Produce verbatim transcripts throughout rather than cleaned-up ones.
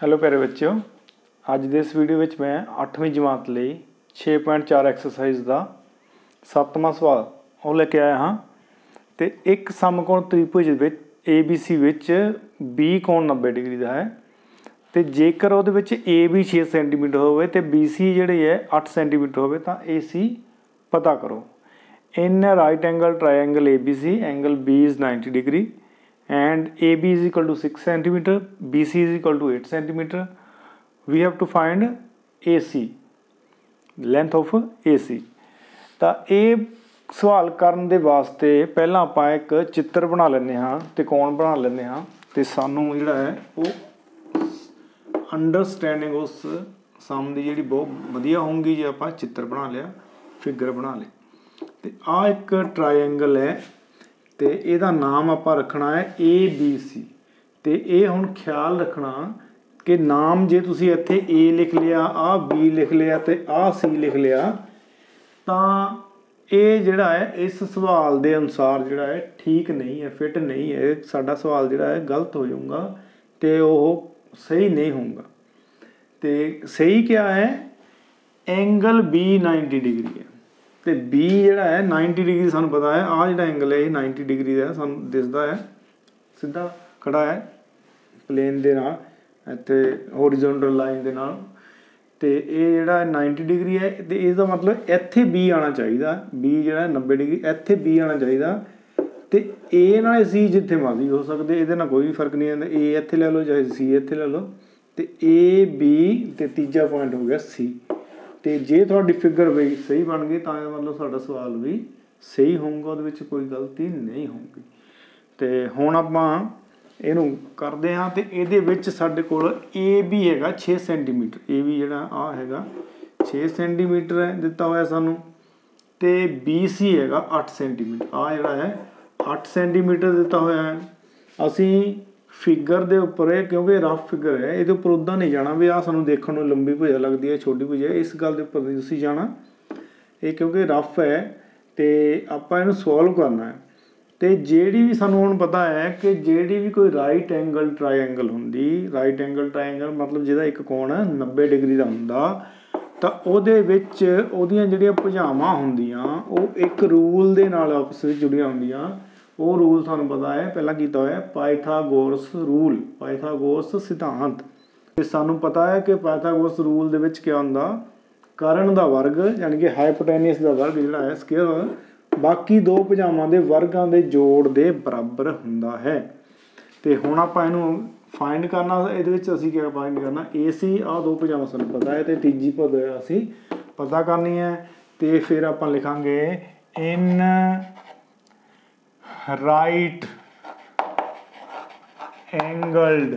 Hello प्यारे बच्चों, अज के इस वीडियो में मैं अठवीं जमात लिए छे पॉइंट चार एक्सरसाइज का सत्तवां सवाल वह लैके आया हाँ। तो एक समकोण त्रिभुज ए बी सी बी कोण नब्बे डिग्री का है तो जेकर वो ए बी छे सेंटीमीटर हो बी सी जी है अठ सेंटीमीटर हो तो ए सी पता करो। In right angle triangle A B C angle B is ninety degree and A B is equal to six centimeter, B C is equal to eight centimeter. We have to find A C, length of A C. तो ये सवाल करने के वास्ते पहला आप एक चित्र बना लेने हाँ, त्रिकोण बना लेने हाँ तो सानू जिहड़ा है वो अंडरस्टैंडिंग उस सम दी जिहड़ी बहुत वधिया होगी जे आप चित्र बना लिया, फिगर बना लिया। तो आ एक ट्राइंगल है तो यदा नाम आप रखना है ए बी सी। तो ये हम ख्याल रखना कि नाम जे तुसी इत्थे ए लिख लिया, आ बी लिख लिया तो आ सी लिख लिया तो ये जिहड़ा है इस सवाल के अनुसार जिहड़ा है ठीक नहीं है, फिट नहीं है। साडा सवाल जिहड़ा है गलत हो जाऊगा तो वह सही नहीं होगा। तो सही क्या है, एंगल बी नाइनटी डिग्री है तो बी जिहड़ा है नाइनटी डिग्री सानू पता है, आ जिहड़ा एंगल है ये नाइनटी डिग्री का सानू दिसदा है, सीधा खड़ा है प्लेन दे नाल इत्थे होरिजोनटल लाइन दे नाल। तो ये जिहड़ा नाइनटी डिग्री है तो इसका मतलब इत्थे बी आना चाहिए, बी जिहड़ा नब्बे डिग्री इत्थे बी आना चाहिए। तो ए नाल सी जिथे मर्जी हो सकते, इहदे नाल कोई भी फर्क नहीं आंदा, ए इत्थे ले लो चाहे सी इत्थे ले लो। तो ए बी ते तीजा पॉइंट हो गया सी। तो जे थोड़ी फिगर भी सही बन गई तो मतलब साडा सवाल भी सही होगा, उसमें कोई गलती नहीं होगी। तो हुण आपां इहनूं करदे हां तो इहदे विच साडे कोल ए बी हैगा छे सेंटीमीटर, ए बी जिहड़ा आ हैगा छे सेंटीमीटर है दिता होया सानूं ते बी सी हैगा अठ सेंटीमीटर, आ जिहड़ा है अठ सेंटीमीटर दिता होया है। असीं फिगर के उपर है क्योंकि रफ फिगर है ये उपर उदा नहीं जाना भी आ सूँ देखने लंबी भुजा लगती है छोटी भुजा, इस गल के उपर नहीं तुसीं जाना ये क्योंकि रफ है। तो आपां इहनूं सॉल्व करना है तो जिहड़ी भी सानूं हुण पता है कि जिहड़ी भी कोई राइट एंगल ट्राइंगल हुंदी, राइट एंगल ट्राइंगल मतलब जिहदा एक कोण नब्बे डिग्री का हुंदा तो उहदे विच उहदियां जिहड़ियां भुजावां हुंदियां ओह एक रूल दे नाल आपस विच जुड़ियां हुंदियां। वो रूल थानू पता है पहला किया हुआ पाइथागोरस रूल, पाइथागोरस सिद्धांत। सानू पता है कि पाइथागोरस रूल दे विच क्या हुंदा, कर्ण का वर्ग यानी कि हाइपोटेनियस का वर्ग जिहड़ा है स्केयर बाकी दो भुजावां दे वर्गां दे जोड़ दे बराबर हुंदा है। तो हुण आपां इहनूं फाइंड करना, इहदे विच असीं क्या फाइंड करना, ए सी आ दो भुजावां सानू पता है तो तीजी भुजा असीं पता करनी है। तो फिर आपां लिखांगे इन राइट एंगल्ड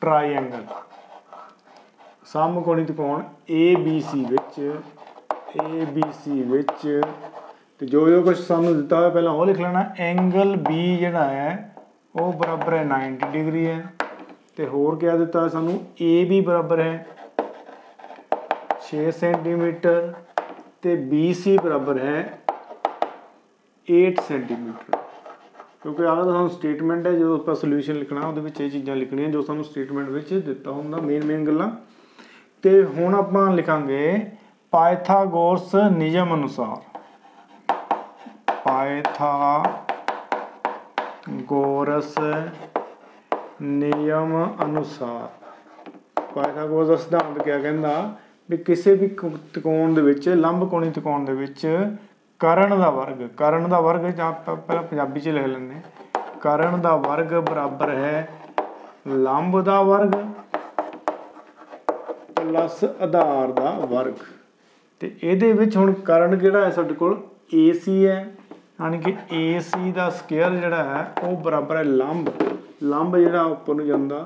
ट्राइंगल समकोणी त्रिकोण A B C which A B सी विच तो जो जो कुछ सानू दिता है पहला वो लिख लेना। एंगल बी जिहड़ा है वह बराबर है नाइनटी डिग्री है तो होर क्या दिता है सानू, ए बी बराबर है छे सेंटीमीटर तो बी सी बराबर है एट सेंटीमीटर क्योंकि आह तो स्टेटमेंट है जो आप सोल्यूशन लिखना वो चीज़ा लिखनिया जो सू स्टेटमेंट में दिता होंगे मेन मेन गल्लां। तो हुण आपां लिखांगे पाइथागोरस नियम अनुसार, पाइथागोरस नियम अनुसार पाइथागोरस दा सिद्धांत क्या कहंदा भी किसी भी त्रिकोण के लंबकोणी त्रिकोण के कर्ण का वर्ग, कर्ण का वर्ग पहला पंजाबी च लिख लें कर्ण का वर्ग बराबर है लंब का वर्ग प्लस आधार का वर्ग। तो ये हम कर्ण किहड़ा है साडे कोल ए सी है यानी कि ए सी का स्केयर जिहड़ा है वह बराबर है लंब, लंब जिहड़ा उपर नूं जांदा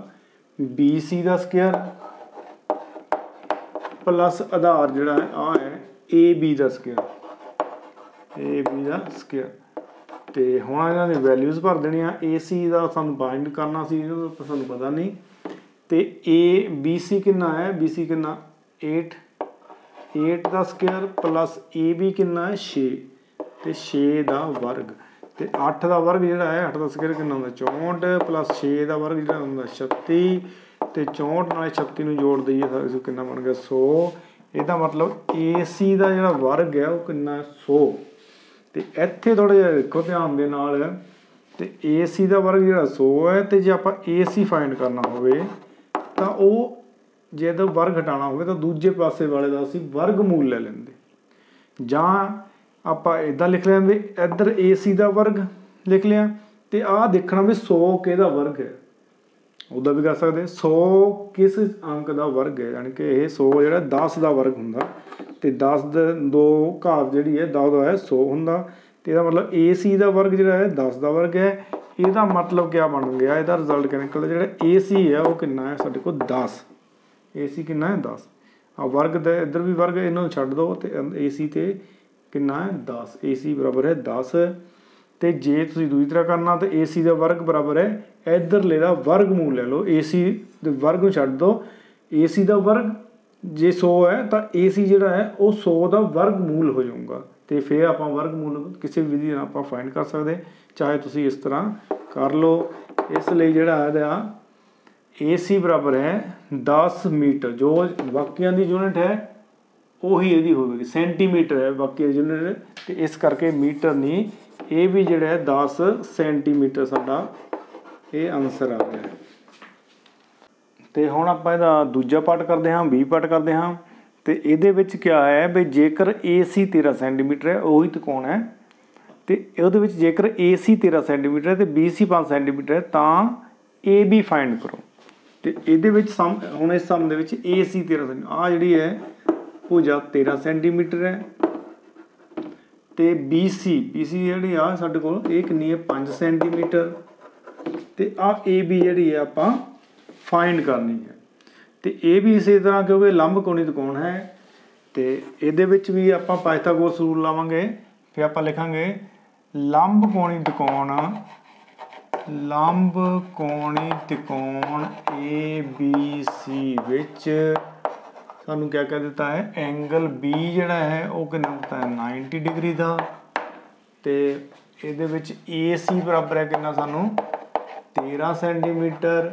बी सी का स्केयर प्लस आधार जिहड़ा है आ है ए बी का स्केयर, ए बी का स्केयर। तो हुण इहनां दी वैल्यूज़ भर देणियां, ए सी का सानूं फाइंड करना सी सानूं पता नहीं तो ए बी सी कितना है, बी सी कितना एट, एट का स्केयर प्लस ए बी कितना है छे तो छे का वर्ग। तो अट्ठ का वर्ग जोड़ा है अट्ठ का स्केयर कितना होंगे चौंठ प्लस छे का वर्ग जोड़ा होंगे छत्ती तो चौंठ नाल छत्ती नूं जोड़ दईए कितना बन गया सौ। इहदा मतलब ए सी का जो वर्ग है वह कितना सौ। तो इत्थे थोड़ा जिहा देखो ध्यान दे नाल ते ए सी का वर्ग जोड़ा सौ है तो जे आपां ए सी फाइंड करना होवे तां ओह जे तो वर्ग हटाना होवे तां दूजे पासे वाले दा असीं वर्गमूल ले लैंदे जां आप इदा लिख लें भी इधर ए सी का वर्ग लिख लिया तो आ देखना भी सौ के दा वर्ग है उदा भी कर सकते सौ किस अंक का वर्ग है यानी कि यह सौ जो दस का वर्ग होंगे तो दस दो घात जी है दस है सौ होंगे तो यह मतलब ए सी का वर्ग जोड़ा है दस का वर्ग है। यदा मतलब क्या बन गया यदा रिजल्ट क्या निकलता जो ए सी है वह कितना है साढ़े को दस ए सी कितना है दस आ वर्ग द इधर भी वर्ग इन्हों छड्ड दो तो ए सी तो कितना है दस ए सी बराबर है दस। तो जे तुसीं दूजी तरह करना तो ए सी का वर्ग बराबर है इधरले का वर्गमूल ले लो ए सी वर्ग को छड्ड दो ए सी का वर्ग जे सौ है तो ए सी जिहड़ा है वह सौ का वर्गमूल हो जाऊगा तो फिर आप वर्गमूल किसी भी विधि आप फाइंड कर सकते चाहे तुसीं इस तरह कर लो। इसलिए जिहड़ा है ए सी बराबर है दस मीटर जो बाकियां दी यूनिट है ਉਹੀ ਇਹਦੀ ਹੋਵੇਗੀ ਸੈਂਟੀਮੀਟਰ ਹੈ ਬਾਕੀ यूनिट तो इस करके मीटर नहीं ਇਹ भी ਜਿਹੜਾ है दस ਸੈਂਟੀਮੀਟਰ ਸਾਡਾ ਇਹ ਆਨਸਰ आ गया। तो ਹੁਣ ਆਪਾਂ ਇਹਦਾ दूजा पार्ट करते हाँ बी पार्ट करते हाँ तो ਇਹਦੇ ਵਿੱਚ क्या है ਵੀ ਜੇਕਰ AC तेरह ਸੈਂਟੀਮੀਟਰ है ਉਹੀ त्रिकोण है तो ਉਹਦੇ ਵਿੱਚ ਜੇਕਰ AC तेरह ਸੈਂਟੀਮੀਟਰ है तो BC पाँच ਸੈਂਟੀਮੀਟਰ है तो AB फाइंड करो तो ਇਹਦੇ ਵਿੱਚ ਸਮ ਹੁਣ ਇਸ ਸਮ ਦੇ ਵਿੱਚ AC तेरह ਆ ਜਿਹੜੀ है भुजा तेरह सेंटीमीटर है तो बी सी बी सी जी आ साढ़े को कितनी है पाँच सेंटीमीटर तो आ ए बी जी आप फाइंड करनी है तो ए भी इस तरह क्योंकि लंबकोणी त्रिकोण है तो ये भी आप पाइथागोरस रूल लावांगे फिर आप लिखांगे लंबकोणी त्रिकोण लंबकोणी त्रिकोण ए बी सी विच सानू क्या कह दिता है एंगल बी जोड़ा है वह कितना दिता है नाइनटी डिग्री का तो ये ए सी बराबर है कितना सानू तेरह सेंटीमीटर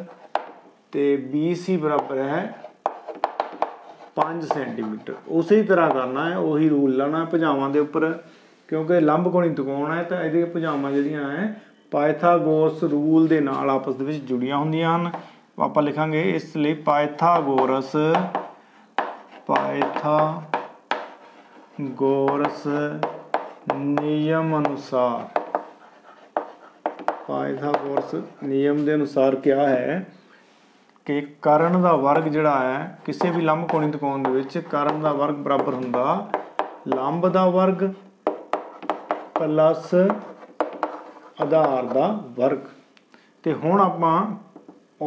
तो बी सी बराबर है पाँच सेंटीमीटर। उसी तरह करना है वही रूल लाना भुजावां के उपर क्योंकि लंबकोणी त्रिकोण है तो ये भुजावां जिहड़ियां है पाइथागोरस रूल के नाल आपस दे विच जुड़ियां हुंदियां हन आपां लिखांगे इसलिए पाइथागोरस पाइथागोरस नियम अनुसार पाइथागोरस नियम के अनुसार क्या है कि कर्ण का वर्ग जोड़ा है किसी भी लंबकोणी त्रिकोण कर्ण का वर्ग बराबर होंगे लंब का वर्ग प्लस आधार का वर्ग। तो हुण आपां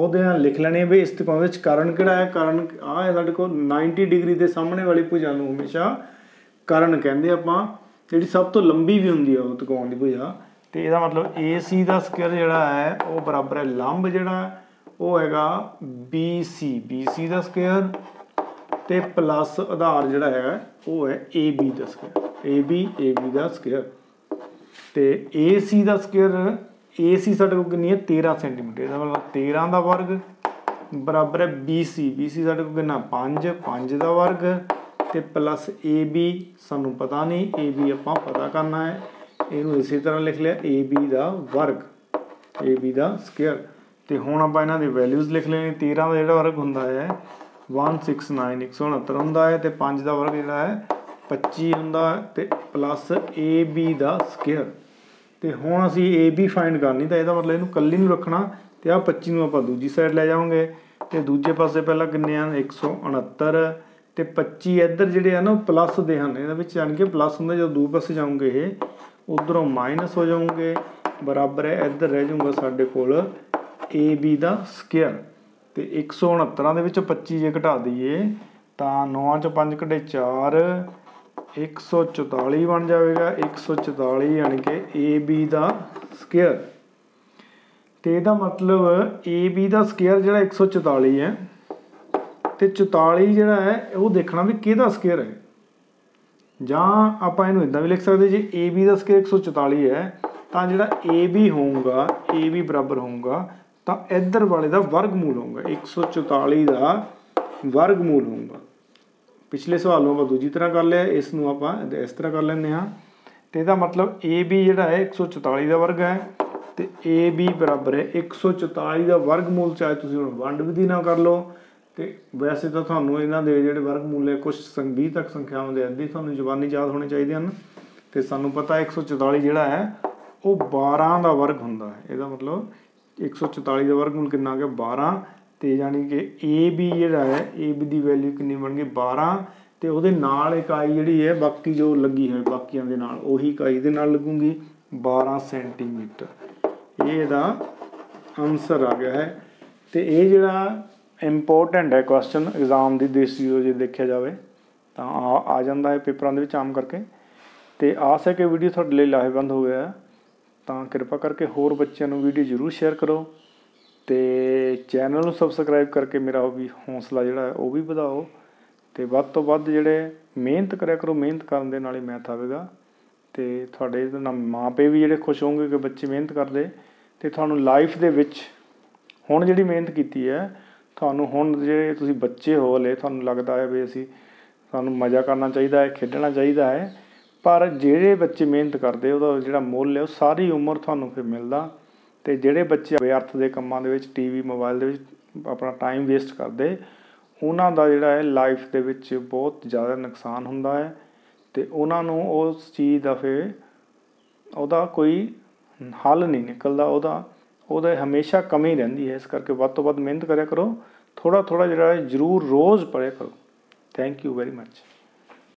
और लिख लेने भी इस त्रिकोण कर्ण किहड़ा है कर्ण आ है साढ़े को नाइनटी डिग्री के सामने वाली भुजा नूं हमेशा कर्ण कहिंदे आपां जिहड़ी सब तो लंबी भी हुंदी है त्रिकोण की भुजा तो इसका मतलब ए सी का स्केयर जिहड़ा है वह बराबर है लंब जिहड़ा वह हैगा बी सी बी सी का स्केयर तो प्लस आधार जिहड़ा है वह है ए बी का square A B A B का स्केयर तो ए सी का स्केयर ए सी साढ़े को कितनी है तेरह सेंटीमीटर मतलब तेरह का वर्ग बराबर है बी सी बी सी साढ़े को कितना पाँच पाँच का वर्ग तो प्लस ए बी सानू पता नहीं ए बी आपां पता करना है इनू इसी तरह लिख लिया ए बी का वर्ग ए बी का स्केयर। तो हुण आपां इन्हां दी वैल्यूज़ लिख लेने तेरह का जिहड़ा वर्ग हुंदा है वन सिक्स नाइन एक सौ उनहत्तर हुंदा है तो पाँच का वर्ग जिहड़ा है पच्ची हुंदा ते प्लस ए बी का स्केयर तो हुण असीं ए बी फाइंड करनी तो यह मतलब इन्हूं कल्ली नूं रखना तो आ पच्ची नूं आपां दूजी साइड लै जावांगे तो दूजे पासे पहला किन्ने आ एक सौ उनहत्तर तो पच्ची इधर जिहड़े आ ना प्लस दे हन इहदे विच जाण के प्लस हुंदा जदों दूजे पासे जाओगे ये उधरों माइनस हो जाओगे बराबर है इधर रह जाऊगा साडे कोल ए बी का स्केयर तो एक सौ उनहत्तर दे विचों पच्ची जे घटा दईए तो नौ चों पंज कटे चार एक सौ चौताली बन जाएगा एक सौ चौताली यानी कि ए बी का स्केयर तो यह मतलब ए बी का स्केयर जो एक सौ चौताली है तो चौताली जो है वह देखना भी किसका स्केयर है जां आपां इहनूं इदां भी लिख सकते जे ए बी का स्केयर एक सौ चौताली है तो जो ए बी होगा ए बी बराबर होगा तो इधर वाले का वर्गमूल होगा एक सौ चौताली का वर्गमूल होगा। पिछले सवाल में आप दूजी तरह कर लिया इस इस तरह कर लेंगे हाँ। तो यह मतलब ए बी जोड़ा है एक सौ चौताली का वर्ग है तो ए बी बराबर है एक सौ चौताली का वर्गमूल चाहे तुसीं हुण वंड विधि ना कर लो तो वैसे तो थानू इन्हां दे जिहड़े वर्गमूल है कुछ संबंधी तक संख्यावां दे अद्धी थानू जबानी याद होने चाहिए हैं तो सानू पता एक सौ चौताली जिहड़ा है वह बारह का वर्ग हुंदा है। इहदा मतलब एक सौ चौताली का वर्गमूल कितना आ गया बारह तो यानी कि ए बी जिहड़ा है ए बी की वैल्यू कितनी बन गई बारह तो वो इकाई जिहड़ी है बाकी जो लगी है बाकियां दे नाल उही इकाई दे नाल लगूगी बारह सेंटीमीटर। ये दा आंसर आ गया है। तो ये जिहड़ा इंपोर्टेंट है क्वेश्चन एग्जाम की दृष्टि जो जो देखा जाए तो आ, आ जाता है पेपरों के आम करके। तो आस है कि वीडियो थोड़े लिए लाहेवंद हो गया तो कृपा करके होर बच्चों वीडियो जरूर शेयर करो तो चैनल सबसक्राइब करके मेरा भी हौसला जोड़ा वो भी बढ़ाओ तो वध तो वध जोड़े मेहनत कराया करो मेहनत करने के नाल मैथ आएगा तो थोड़े माँ पे भी जोड़े खुश होंगे कि बच्चे मेहनत करते तो थोड़ा लाइफ के हुण जी मेहनत की है थानू हुण जे तुसी बच्चे हो ले थानू लगता है भी असी थानू मज़ा करना चाहिए है खेडना चाहिए है पर जिहड़े बच्चे मेहनत करते उहदा जिहड़ा मुल है वो सारी उम्र थानू फिर मिलदा ते जिहड़े बच्चे व्यर्थ दे कामां दे विच टीवी मोबाइल दे विच अपना टाइम वेस्ट करते उहनां दा जिहड़ा है लाइफ दे विच बहुत ज़्यादा नुकसान हुंदा है ते उहनां नूं उस चीज़ दा फिर उहदा कोई हल नहीं निकलदा उहदा ਉਹਦੇ हमेशा कमी रहती है। इस करके ਵੱਧ ਤੋਂ ਵੱਧ मेहनत कराया करो थोड़ा थोड़ा ਜਿਹੜਾ ਜ਼ਰੂਰ रोज़ पढ़िया करो। Thank you very much.